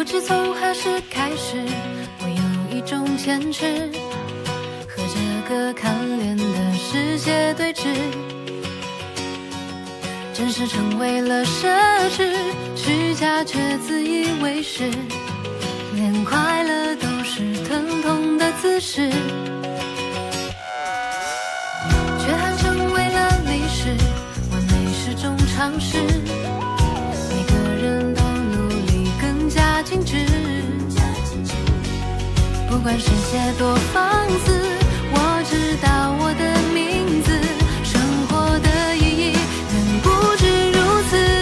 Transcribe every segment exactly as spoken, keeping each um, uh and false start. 不知从何时开始，我有一种坚持，和这个看脸的世界对峙，真实成为了奢侈，虚假却自以为是，连快乐都是疼痛的姿势，缺憾成为了历史，完美是种常识，每个人都努力更加精致，不管世界多放肆，我知道我的名字，生活的意义远不止如此。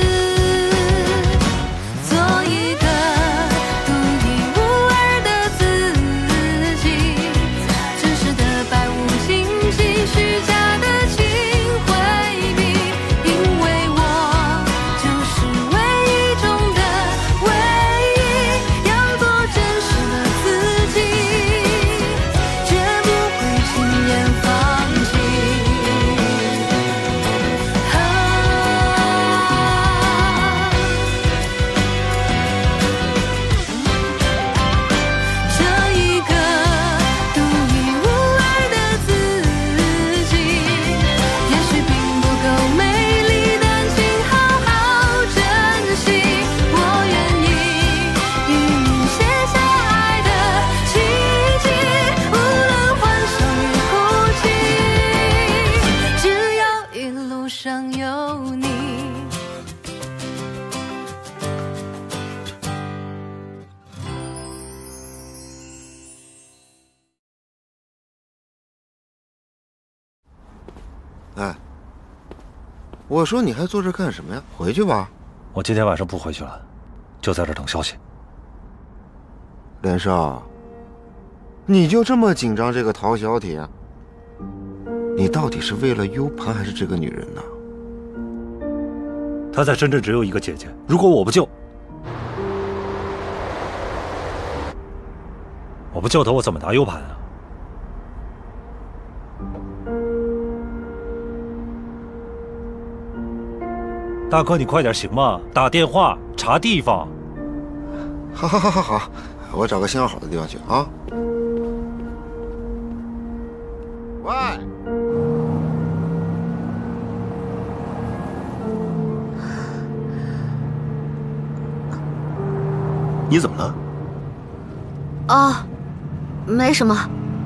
哎，我说你还坐这干什么呀？回去吧。我今天晚上不回去了，就在这等消息。连少，你就这么紧张这个陶小铁？你到底是为了 U 盘还是这个女人呢？她在深圳只有一个姐姐，如果我不救，我不救她，我怎么拿 U 盘啊？ 大哥，你快点行吗？打电话查地方。好，好，好，好，好，我找个信号好的地方去啊。喂，你怎么了？哦，没什么，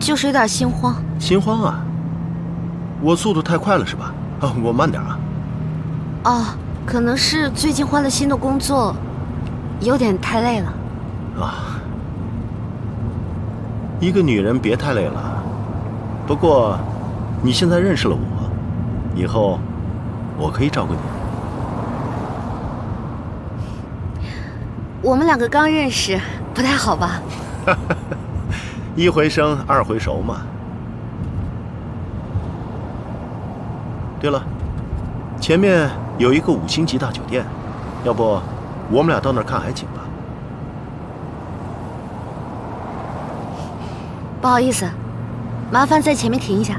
就是有点心慌。心慌啊？我速度太快了是吧？啊，我慢点啊。哦。 可能是最近换了新的工作，有点太累了。啊，一个女人别太累了。不过，你现在认识了我，以后我可以照顾你。我们两个刚认识，不太好吧？一回生，二回熟嘛。对了，前面。 有一个五星级大酒店，要不我们俩到那儿看海景吧？不好意思，麻烦在前面停一下。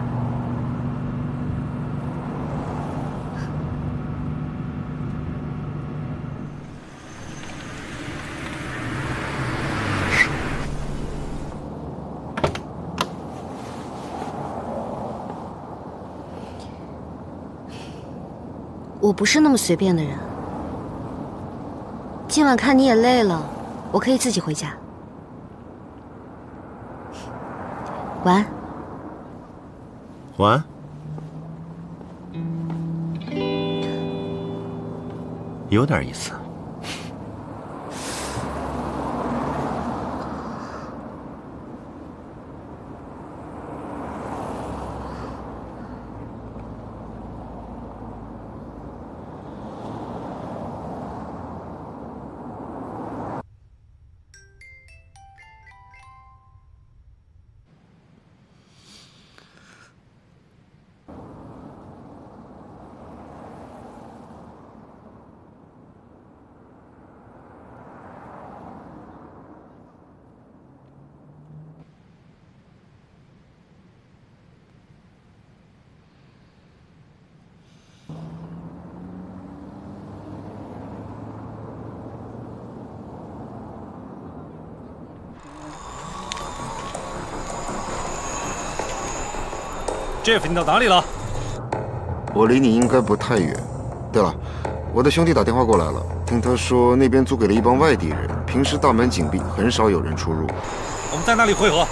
我不是那么随便的人。今晚看你也累了，我可以自己回家。晚安。晚安。有点意思。Jeff， 你到哪里了？我离你应该不太远。对了，我的兄弟打电话过来了，听他说那边租给了一帮外地人，平时大门紧闭，很少有人出入。我们在那里汇合。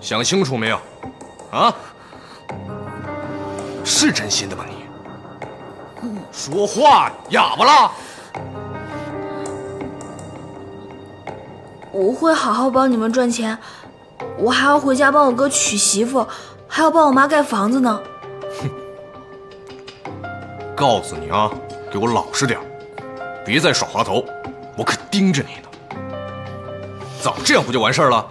想清楚没有？啊，是真心的吗你？说话哑巴了？我会好好帮你们赚钱，我还要回家帮我哥娶媳妇，还要帮我妈盖房子呢。哼！告诉你啊，给我老实点，别再耍滑头，我可盯着你呢。早这样不就完事儿了？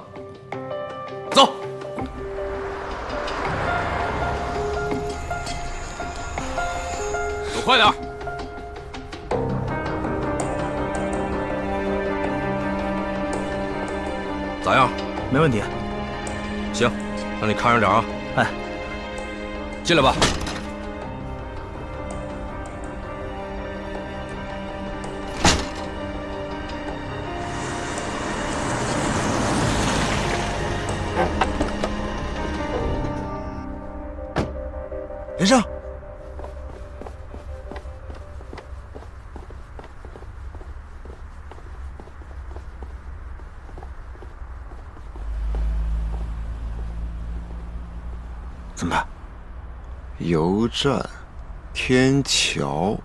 快点！咋样？没问题。行，那你看着点啊。哎，进来吧。连胜。 油站，天桥。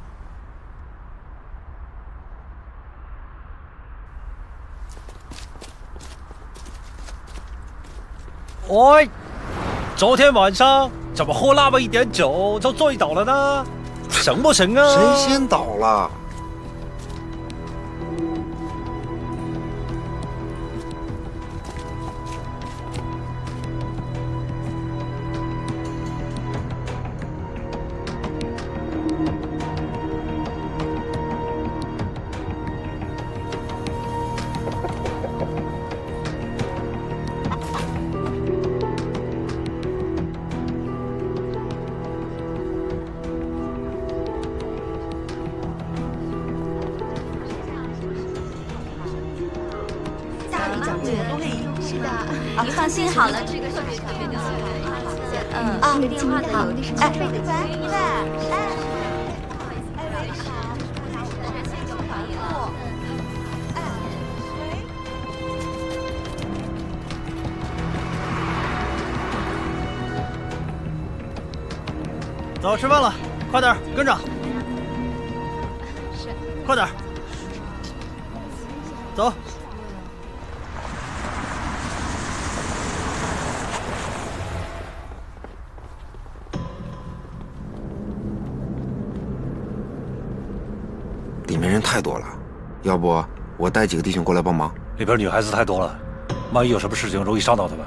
喂，昨天晚上怎么喝那么一点酒就醉倒了呢？成不成啊？谁先倒了？走，吃饭了，快点，跟着，快点，走。 太多了，要不我带几个弟兄过来帮忙？里边女孩子太多了，万一有什么事情容易伤到他们，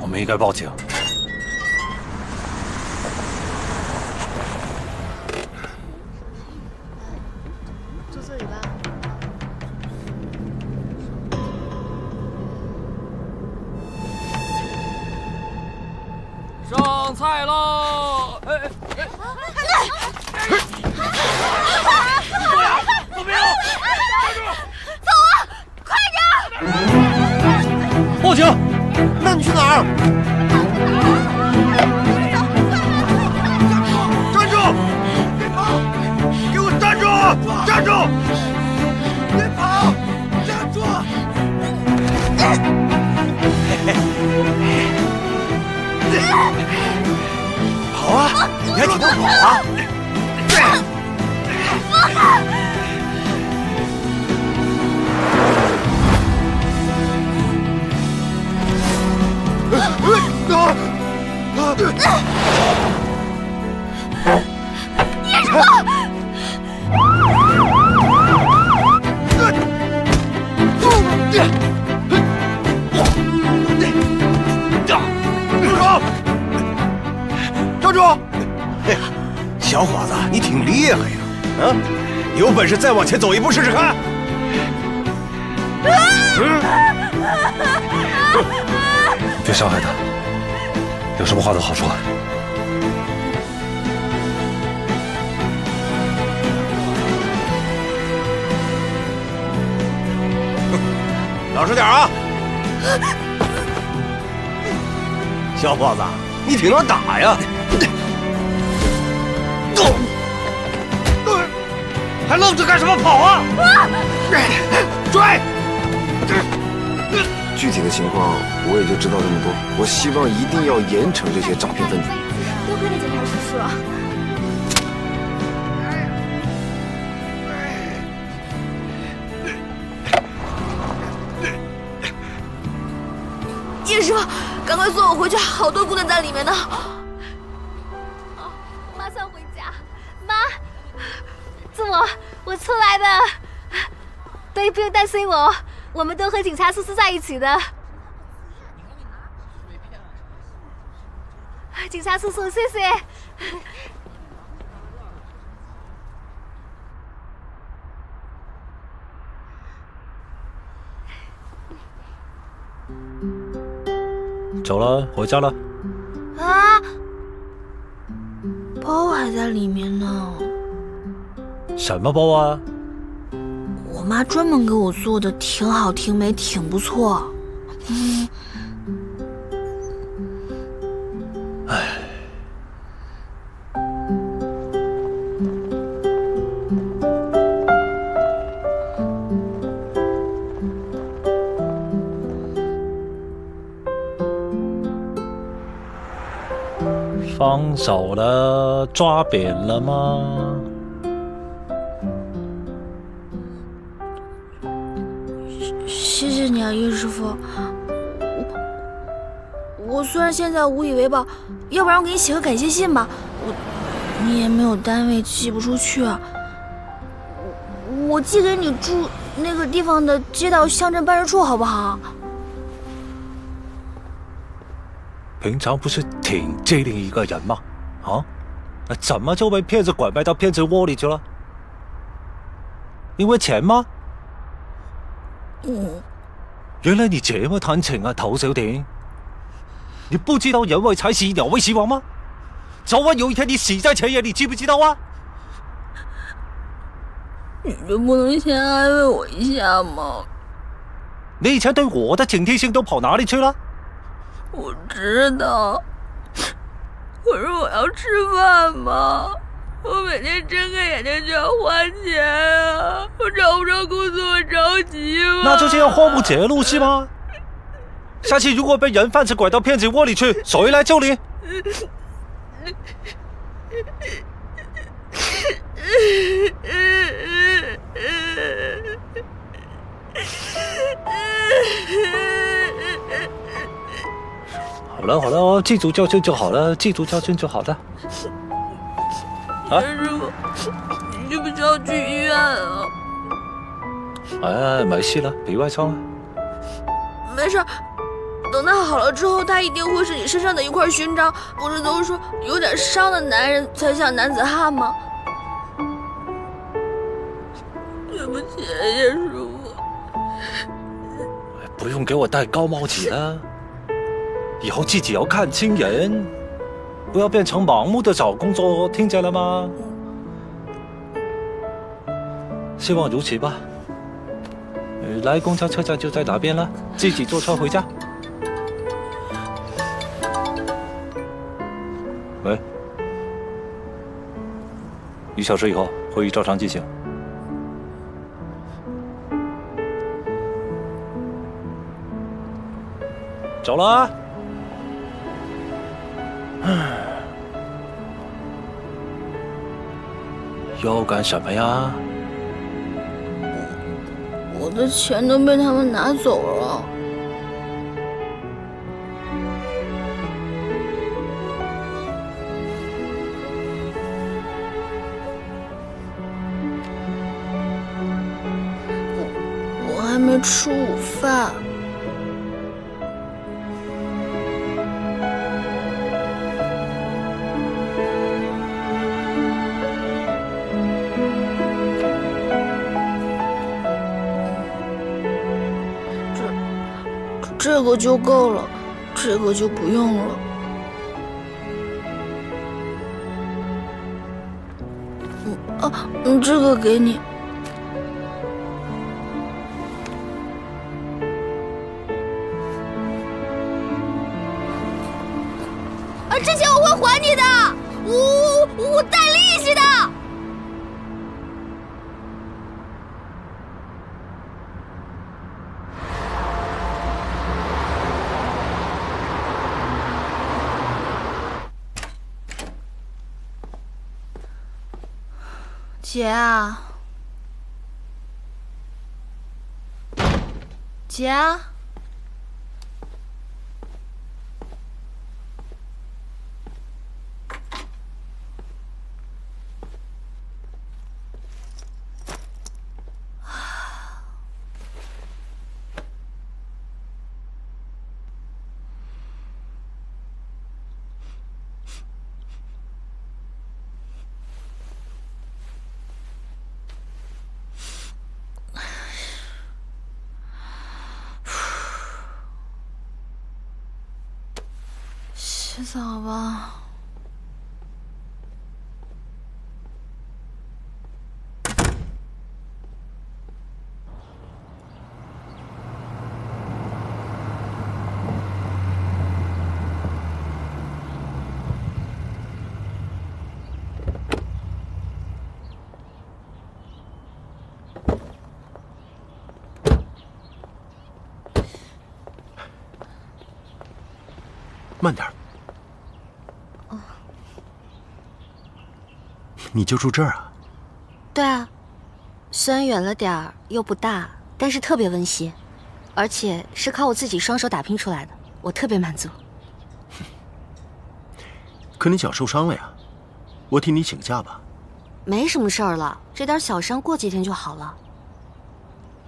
我们应该报警。坐这里吧。上菜喽！哎哎哎！快来！ 报警！那你去哪儿？站住！别跑！给我站住！站住！别跑！站住！跑啊！你还挺能跑啊！放开！ 叶叔，住手！站住！小伙子，你挺厉害呀！啊，有本事再往前走一步试试看。别伤害他，有什么话都好说。 老实点啊，小伙子，你挺能打呀，还愣着干什么跑啊？追！具体的情况我也就知道这么多，我希望一定要严惩这些诈骗分子。多亏了警察叔叔。 师傅，赶快送我回去！好多姑娘在里面呢。哦，马上回家。妈，是我，我出来的。对，不用担心我，我们都和警察叔叔在一起的。警察叔叔，谢谢。走了，回家了。啊，包还在里面呢。什么包啊？我妈专门给我做的，挺好，挺美，挺不错。嗯。哎。放手了，抓扁了吗？谢谢你啊，叶师傅。我我虽然现在无以为报，要不然我给你写个感谢信吧。我你也没有单位，寄不出去啊。我我寄给你住那个地方的街道乡镇办事处，好不好？ 平常不是挺机灵一个人吗？啊，那怎么就被骗子拐卖到骗子窝里去了？因为钱吗？嗯，原来你这么贪情啊，陶小婷！你不知道人为财死，鸟为食亡吗？早晚有一天你死在钱眼里，知不知道啊？你就不能先安慰我一下吗？你以前对我的警惕性都跑哪里去了？ 我知道，可是我要吃饭嘛，我每天睁开眼睛就要花钱啊，我找不着工作，我着急嘛。那就这样荒芜节路是吗？下次如果被人贩子拐到骗子窝里去，谁来救你？好了好了，我记住教训就好了，记住教训就好了。啊，师傅，你是不是要去医院啊？哎，没事了，别外伤了。没事，等他好了之后，他一定会是你身上的一块勋章。不是都说有点伤的男人才像男子汉吗？对不起，叶师傅。不用给我戴高帽子了。 以后自己要看清人，不要变成盲目的找工作，听见了吗？希望如此吧。来公交车站就在哪边了，自己坐车回家。喂，一小时以后会议照常进行。 走了啊！要干什么呀？我的钱都被他们拿走了。我我还没吃午饭。这个就够了，这个就不用了。嗯啊，嗯，这个给你。 这些我会还你的，我我我带利息的。姐啊，姐啊。 洗澡吧。 慢点儿。哦，你就住这儿啊？对啊，虽然远了点儿，又不大，但是特别温馨，而且是靠我自己双手打拼出来的，我特别满足。可你脚受伤了呀，我替你请假吧。没什么事儿了，这点小伤过几天就好了。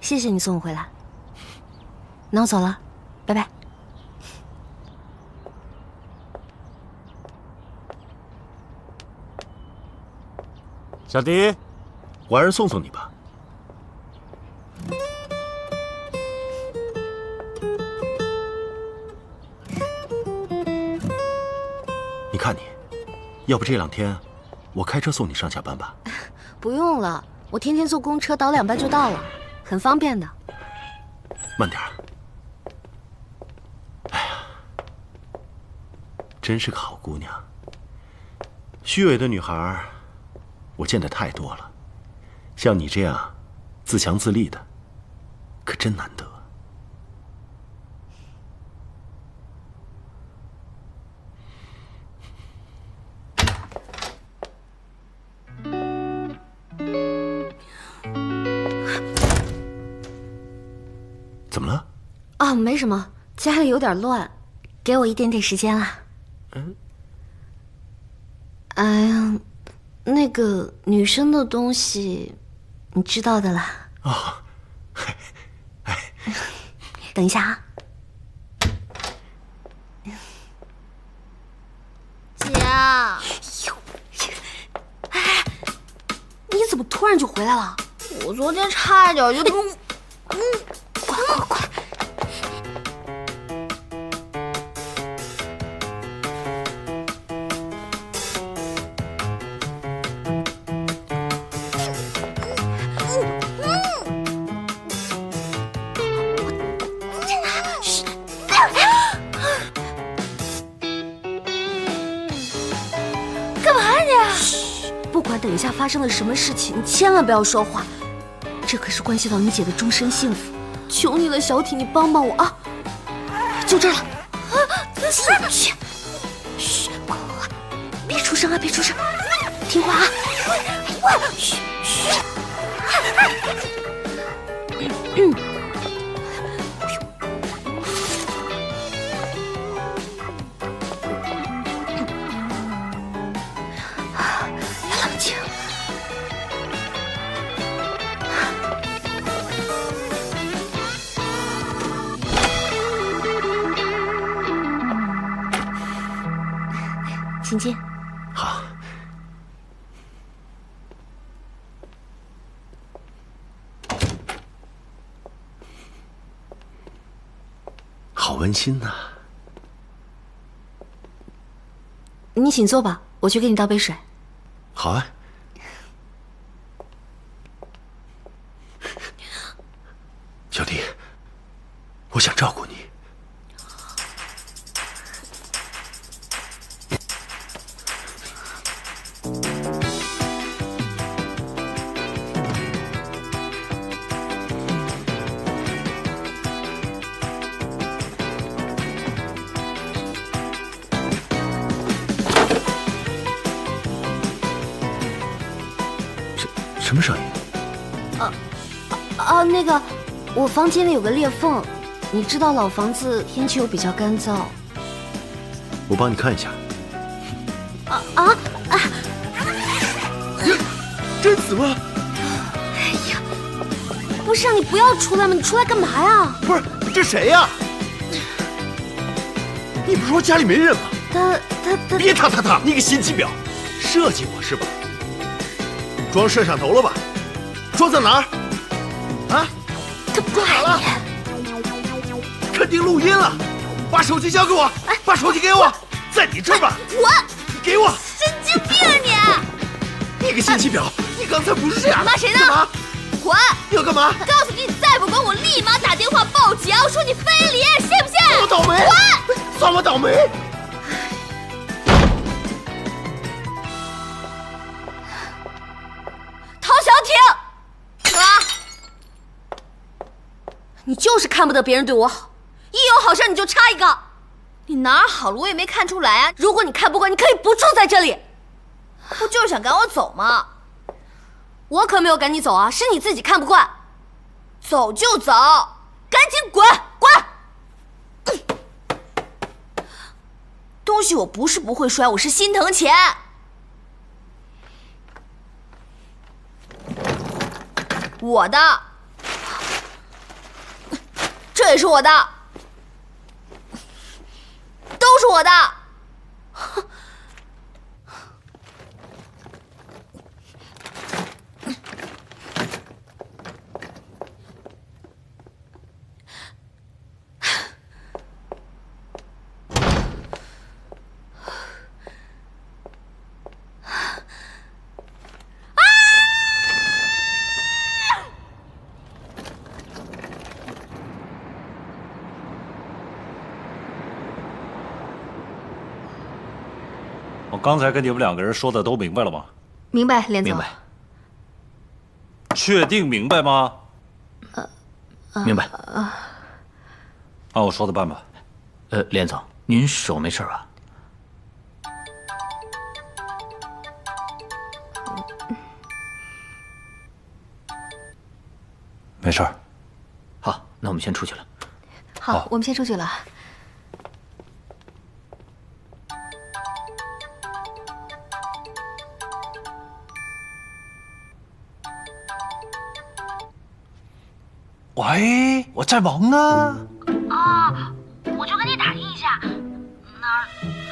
谢谢你送我回来。那我走了，拜拜。 小迪，我还是送送你吧。你看你，要不这两天我开车送你上下班吧？不用了，我天天坐公车倒两班就到了，很方便的。慢点儿。哎呀，真是个好姑娘。虚伪的女孩。 我见得太多了，像你这样自强自立的，可真难得。怎么了？哦，没什么，家里有点乱，给我一点点时间啊。嗯。哎呀。 那个女生的东西，你知道的啦。哦，哎，等一下啊，姐。哎，你怎么突然就回来了？我昨天差一点就……嗯，快快快！ 等一下发生了什么事情，你千万不要说话，这可是关系到你姐的终身幸福。求你了，小体，你帮帮我啊！就这儿了，啊，嘘嘘嘘，快快快，别出声啊，别出声，听话啊！嘘嘘，嗯。 请进。好。好味。文心呢？你请坐吧，我去给你倒杯水。好啊。小迪，我想照顾你。 什么声音？啊啊，那个，我房间里有个裂缝，你知道老房子天气又比较干燥，我帮你看一下。啊啊啊！贞子吗？哎呀，不是让你不要出来吗？你出来干嘛呀？不是，这谁呀？你不是说家里没人吗？他他他！别他他他！你个心机婊，设计我是吧？ 装摄像头了吧？装在哪儿？啊？这装哪了？肯定录音了。把手机交给我，哎、把手机给我，在你这儿吧。我，你给我。神经病啊你！你个心机婊！你刚才不是这样？你骂谁呢？干嘛？滚！你要干嘛？告诉你，你再不滚，我立马打电话报警，我说你非礼，信不信？算我倒霉！滚！算我倒霉！ 你就是看不得别人对我好，一有好事你就插一个。你哪儿好了我也没看出来啊！如果你看不惯，你可以不住在这里。不就是想赶我走吗？我可没有赶你走啊，是你自己看不惯。走就走，赶紧滚滚！东西我不是不会摔，我是心疼钱。 我的，这也是我的，都是我的。刚才跟你们两个人说的都明白了吗？明白，连总。明白。确定明白吗？呃，明白。按我说的办吧。呃，连总，您手没事吧？没事儿。好，那我们先出去了。好，我们先出去了。 喂，我在忙呢。啊，我就跟你打听一下，哪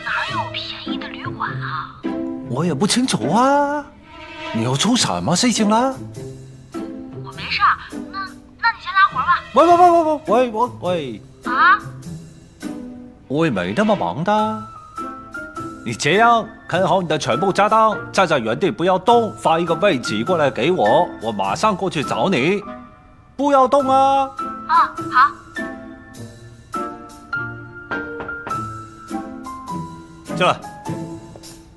哪有便宜的旅馆啊？我也不清楚啊。你要出什么事情了？我没事，那那你先拉活吧。喂喂喂喂喂喂喂喂！啊？我也没那么忙的。你这样看好你的全部家当，站在原地不要动，发一个位置过来给我，我马上过去找你。 不要动啊！啊，好。进来。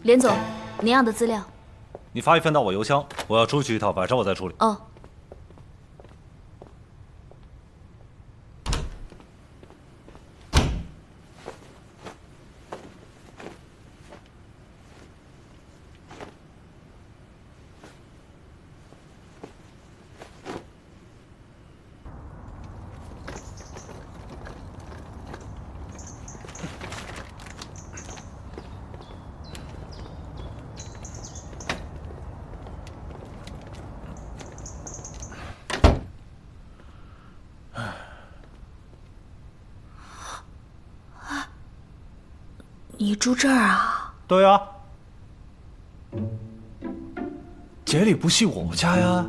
连总，您要的资料，你发一份到我邮箱，我要出去一趟，晚上我再处理。哦。你住这儿啊？对啊，这里不是我家呀，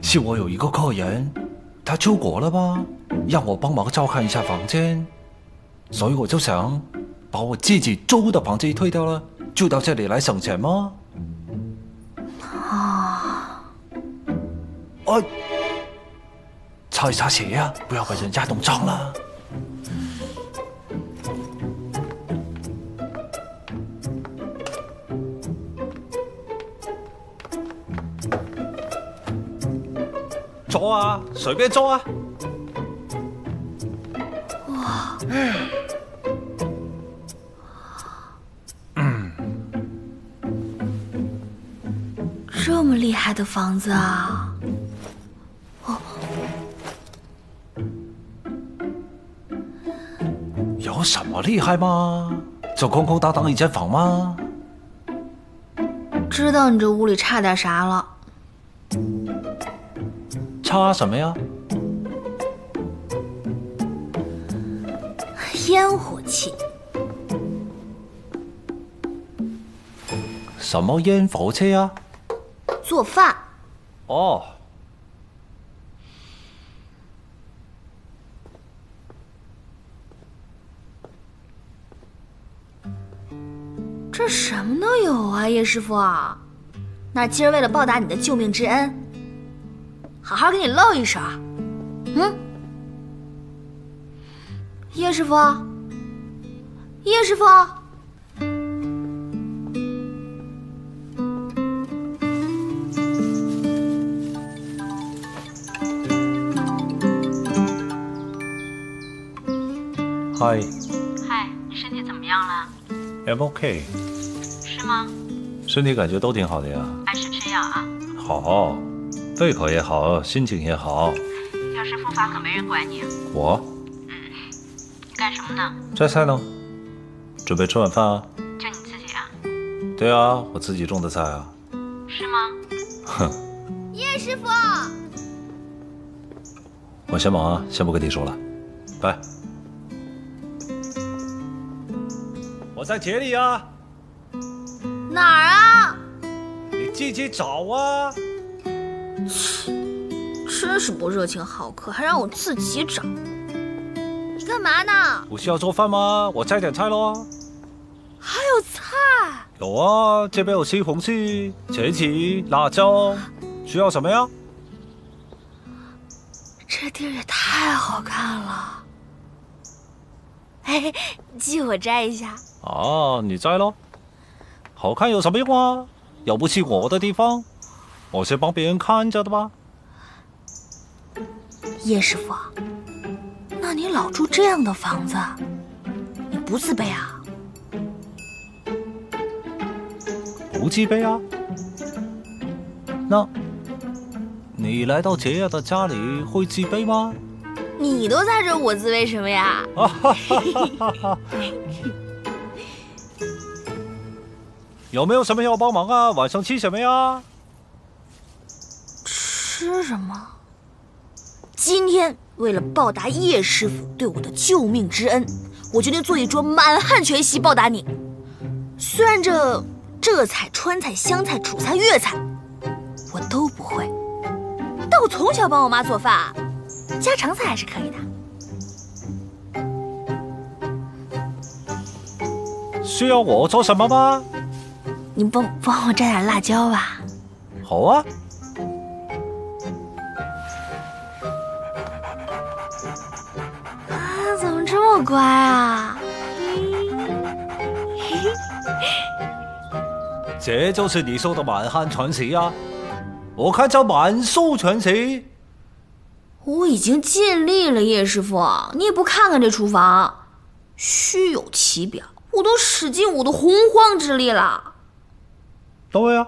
是我有一个客人他出国了吧，让我帮忙照看一下房间，所以我就想把我自己租的房间退掉了，住到这里来省钱吗？啊！哎，擦一擦鞋呀、啊，不要被人家弄脏了。 租啊，随便租啊！哇，嗯，这么厉害的房子啊！哦，有什么厉害吗？就空空荡荡一间房吗？知道你这屋里差点啥了。 差什么呀？烟火气。什么烟火气呀？做饭。哦。这什么都有啊，叶师傅、啊。那今儿为了报答你的救命之恩。 好好给你露一手，嗯，叶师傅，叶师傅，嗨，嗨，你身体怎么样了 ？I'm OK。是吗？身体感觉都挺好的呀。按时吃药啊。好。 胃口也好，心情也好。要是复发，可没人管你。我，嗯，你干什么呢？摘菜呢。准备吃晚饭啊。就你自己啊？对啊，我自己种的菜啊。是吗？哼。叶师傅，我先忙啊，先不跟你说了，拜。我在田里啊。哪儿啊？你自己找啊。 真是不热情好客，还让我自己找。你干嘛呢？不需要做饭吗？我摘点菜喽。还有菜？有啊，这边有西红柿、茄子、辣椒，需要什么呀？这地儿也太好看了。哎，借我摘一下。啊，你摘喽。好看有什么用啊？又不是我的地方。 我是帮别人看着的吧，叶师傅，那你老住这样的房子，你不自卑啊？不自卑啊？那，你来到杰亚的家里会自卑吗？你都在这，我自卑什么呀？有没有什么要帮忙啊？晚上吃什么呀？ 吃什么？今天为了报答叶师傅对我的救命之恩，我决定做一桌满汉全席报答你。虽然这浙菜、川菜、湘菜、楚菜、粤菜我都不会，但我从小帮我妈做饭，家常菜还是可以的。需要我做什么吗？你帮帮我摘点辣椒吧。好啊。 这么乖啊！这就是你说的满汉全席啊！我看叫满苏全席。我已经尽力了，叶师傅，你也不看看这厨房，虚有其表。我都使尽我的洪荒之力了。对啊，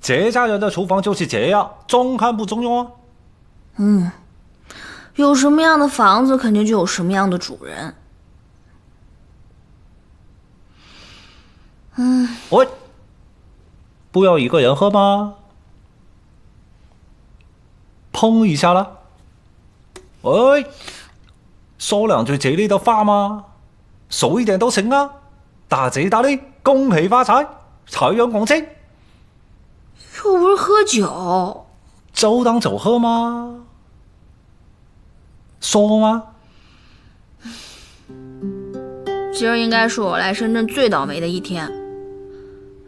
这家人的厨房就是这样，中看不中用啊。嗯。 有什么样的房子，肯定就有什么样的主人。嗯，我不要一个人喝吗？砰一下了。喂，说两句吉利的话吗？熟一点都行啊。大吉大利，恭喜发财，财源广进。又不是喝酒，就当酒喝吗？说吗？今儿应该是我来深圳最倒霉的一天，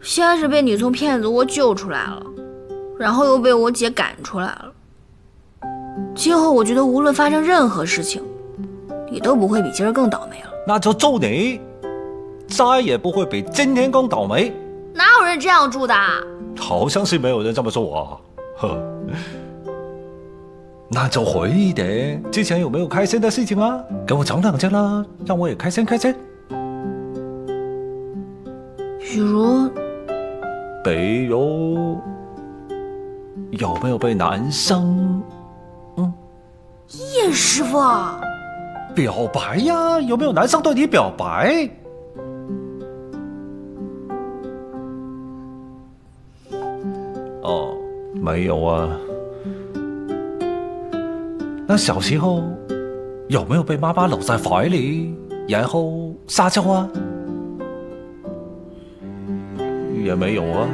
先是被你从骗子窝救出来了，然后又被我姐赶出来了。今后我觉得无论发生任何事情，你都不会比今儿更倒霉了。那就祝你再也不会比今天更倒霉。哪有人这样祝的？好像是没有人这么说我。呵，那就回忆一点之前有没有开心的事情啊，给我讲两件啦，让我也开心开心。比如，比如有没有被男生嗯，叶师傅表白呀？有没有男生对你表白？哦，没有啊。那小时候有没有被妈妈搂在怀里，然后撒娇啊？也没有啊。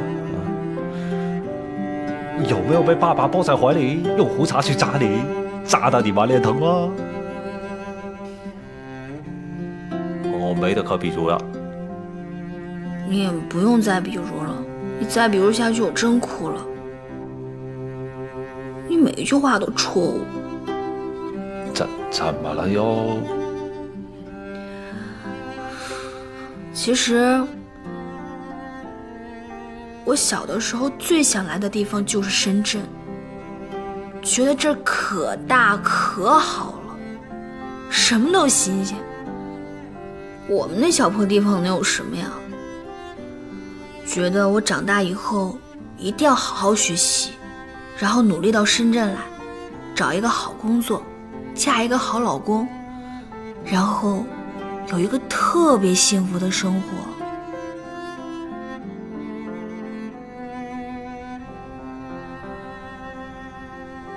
有没有被爸爸抱在怀里，用胡茬去扎你，扎到你满脸疼啊？哦，没得可比如了。你也不用再比如了，你再比如下去我真哭了。你每一句话都戳我。怎怎么了哟？其实。我小的时候最想来的地方就是深圳，觉得这儿可大可好了，什么都新鲜。我们那小破地方能有什么呀？觉得我长大以后一定要好好学习，然后努力到深圳来，找一个好工作，嫁一个好老公，然后有一个特别幸福的生活。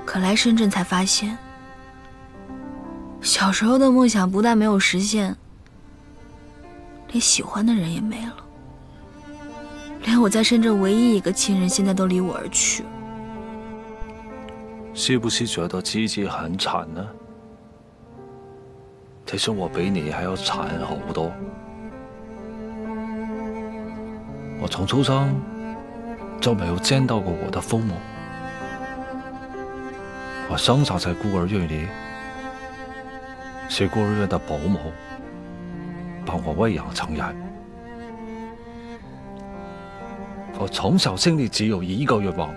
可来深圳才发现，小时候的梦想不但没有实现，连喜欢的人也没了，连我在深圳唯一一个亲人现在都离我而去。是不是觉得自己很惨呢？其实我比你还要惨好多。我从出生就没有见到过我的父母。我生长在孤儿院里，是孤儿院的保姆帮我喂养成人。我从小心里只有一个愿望，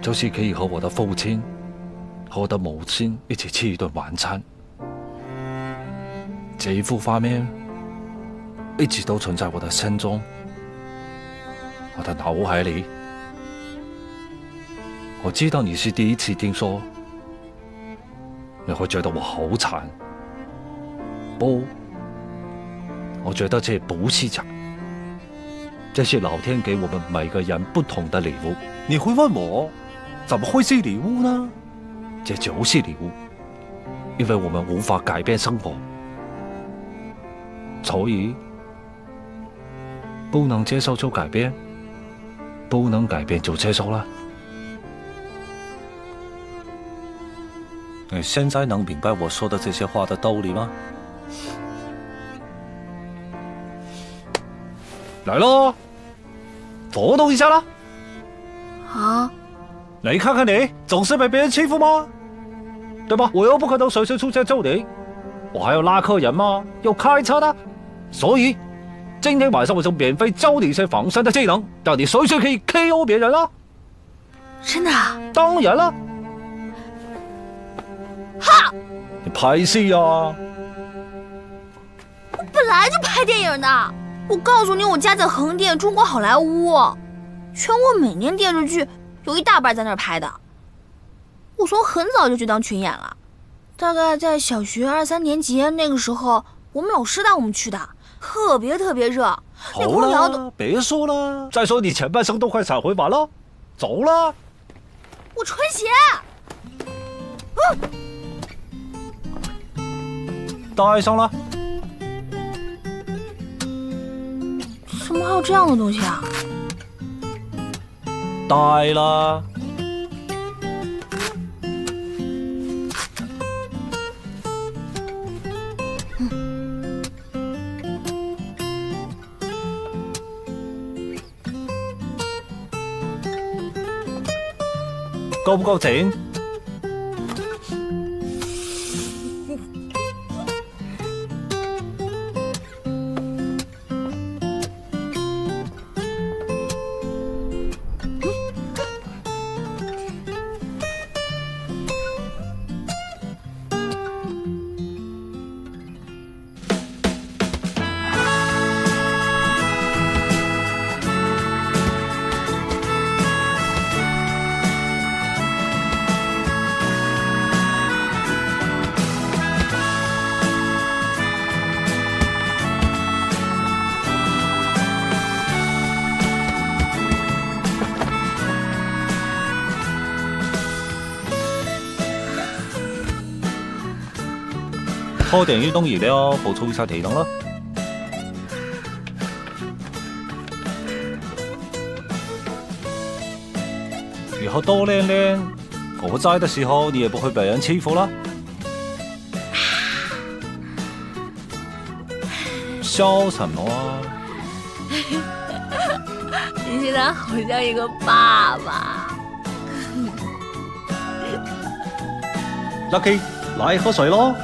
就是可以和我的父亲和我的母亲一起吃一顿晚餐。这一方面一直都存在我的心中，我的脑海里。我知道你是第一次听说，你会觉得我好惨。不，我觉得这不是惨，这是老天给我们每个人不同的礼物。你会问我，怎么会是礼物呢？这就是礼物，因为我们无法改变生活，所以不能接受就改变，不能改变就接受了。你现在能明白我说的这些话的道理吗？来喽，活动一下啦！啊！你看看你，总是被别人欺负吗？对吧？我又不可能随时出现救你，我还要拉客人吗？要开车的，所以今天晚上我就免费教你一些防身的技能，让你随时可以 K O 别人啦！真的？当然啦！哈！你拍戏呀？我本来就拍电影的。我告诉你，我家在横店中国好莱坞，全国每年电视剧有一大半在那儿拍的。我从很早就去当群演了，大概在小学二三年级那个时候，我们老师带我们去的，特别特别热。好了，别说了。再说你前半生都快闪回完了，走了。我穿鞋。嗯。带上了？怎么还有这样的东西啊？带了。夠唔夠整？拖定啲東兒咧，部操曬地檔啦。以後多靚靚，我在的時候，你也不會被人欺負啦。笑什麼啊？你現在好像一個爸爸。Lucky， 來喝水咯。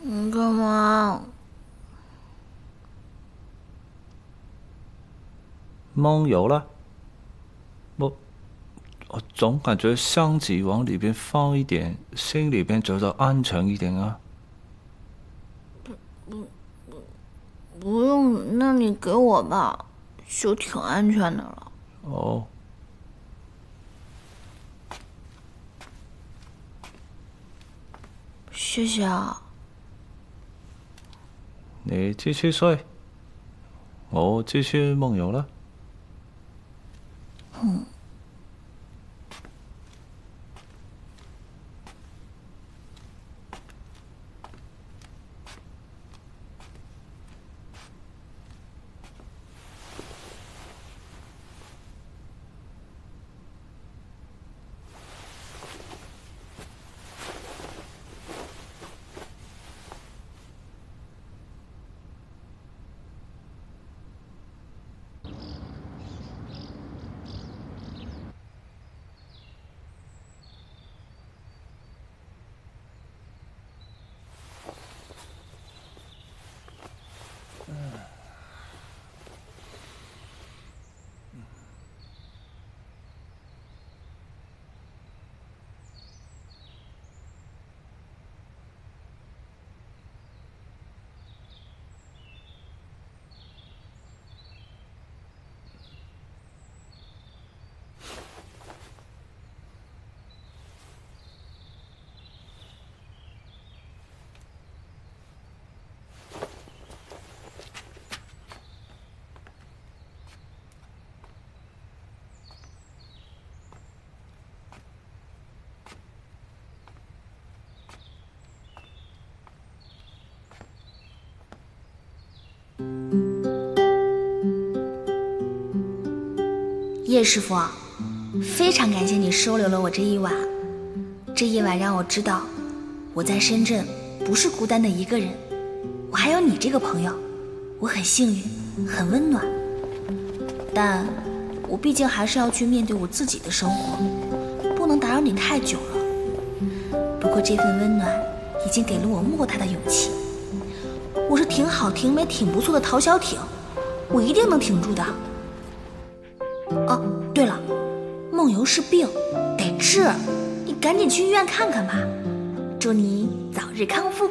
你干嘛？梦游了？我我总感觉箱子往里边放一点，心里边觉得安全一点啊。不不不，不用，那你给我吧，就挺安全的了。哦。 谢谢啊！你继续睡，我继续梦游了。嗯。叶师傅，非常感谢你收留了我这一晚。这一晚让我知道，我在深圳不是孤单的一个人，我还有你这个朋友，我很幸运，很温暖。但我毕竟还是要去面对我自己的生活，不能打扰你太久了。不过这份温暖已经给了我莫大的勇气。我是挺好、挺美、挺不错的陶小挺，我一定能挺住的。哦，对了，梦游是病，得治，你赶紧去医院看看吧。祝你早日康复。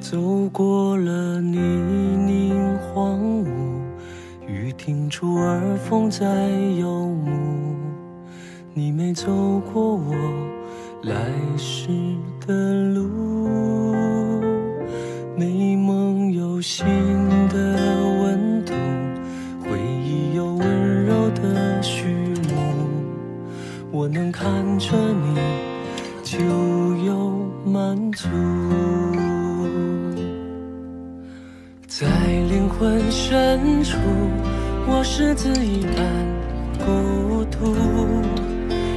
走过了泥泞荒芜，雨停住，而风在游牧。你没走过我来时的路，美梦有新的温度，回忆有温柔的序幕。我能看着你，就有满足。在灵魂深处，我是自一般孤独，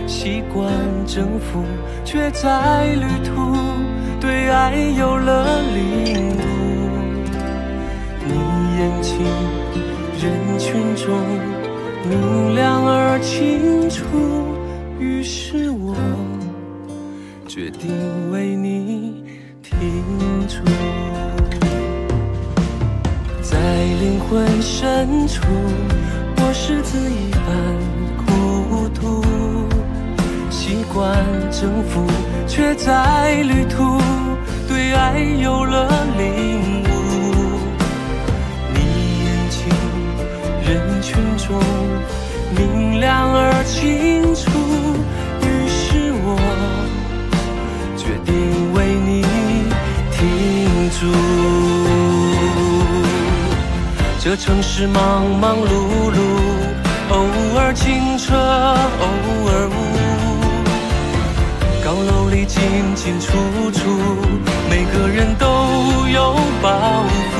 习惯征服，却在旅途对爱有了领悟。你眼睛人群中明亮而清楚，于是我决定为你停驻。在灵魂深处，我是自一般孤独，习惯征服，却在旅途对爱有了领悟。你眼睛人群中明亮而清楚，于是我决定为你停驻。这城市忙忙碌碌，偶尔清澈，偶尔雾。高楼里进进出出，每个人都有包袱。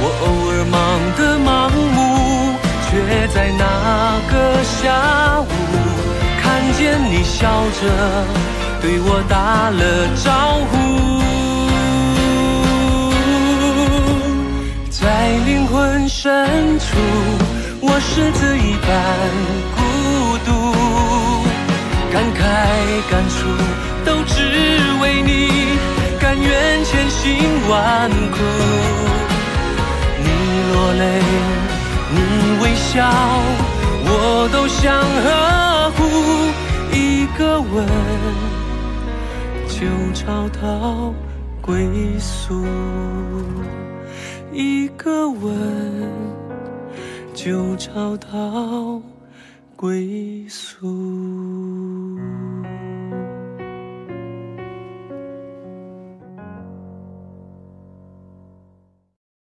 我偶尔忙得盲目，却在那个下午看见你笑着对我打了招呼。在灵魂深处，我是自一般孤独，感慨感触都只为你，甘愿千辛万苦。你落泪，你微笑，我都想呵护，一个吻就找到归宿。一个吻就找到归宿。